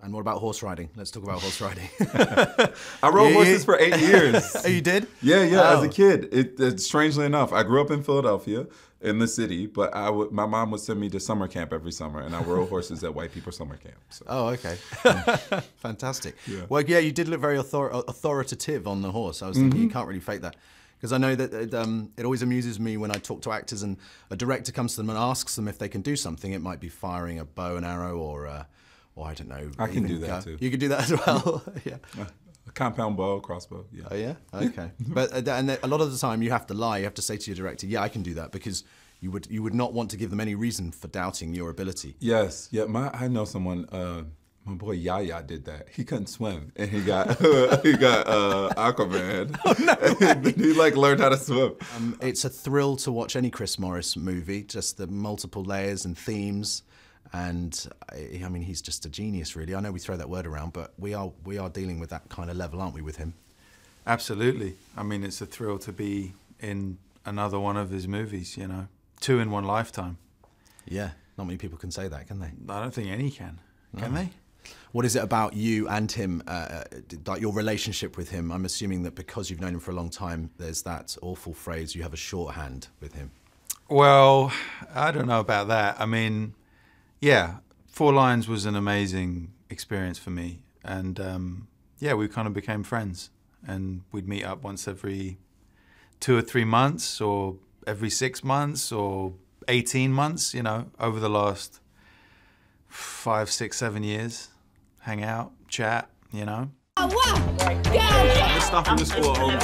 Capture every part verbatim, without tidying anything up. And what about horse riding? Let's talk about horse riding. I rode yeah, horses yeah. for eight years. Oh, you did? Yeah, yeah, oh. as a kid. It, it, strangely enough, I grew up in Philadelphia, in the city, but I would, my mom would send me to summer camp every summer, and I rode horses at white people summer camp. So. Oh, okay. Fantastic. Yeah. Well, yeah, you did look very author authoritative on the horse. I was thinking, mm-hmm. you can't really fake that. Because I know that it, um, it always amuses me when I talk to actors and a director comes to them and asks them if they can do something. It might be firing a bow and arrow or... Uh, Or I don't know. I can do that too. You can do that as well. Yeah. A compound bow, crossbow. Yeah. Oh yeah. Okay. But and a lot of the time you have to lie. You have to say to your director, "Yeah, I can do that," because you would you would not want to give them any reason for doubting your ability. Yes. Yeah. My I know someone. Uh, my boy Yaya did that. He couldn't swim, and he got he got uh, Aquaman. Oh, no way. He like learned how to swim. Um, it's a thrill to watch any Chris Morris movie. Just the multiple layers and themes. And I, I mean, he's just a genius, really. I know we throw that word around, but we are we are dealing with that kind of level, aren't we, with him? Absolutely. I mean, it's a thrill to be in another one of his movies. You know, two in one lifetime. Yeah, not many people can say that, can they? I don't think any can. Can no. they? What is it about you and him, uh, like your relationship with him? I'm assuming that because you've known him for a long time, there's that awful phrase you have a shorthand with him. Well, I don't know about that. I mean. Yeah, Four Lions was an amazing experience for me, and um, yeah, we kind of became friends, and we'd meet up once every two or three months, or every six months, or eighteen months. You know, over the last five, six, seven years, hang out, chat. You know. Oh, what? Yeah, yeah. The stuff in the school at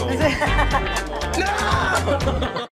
home. No.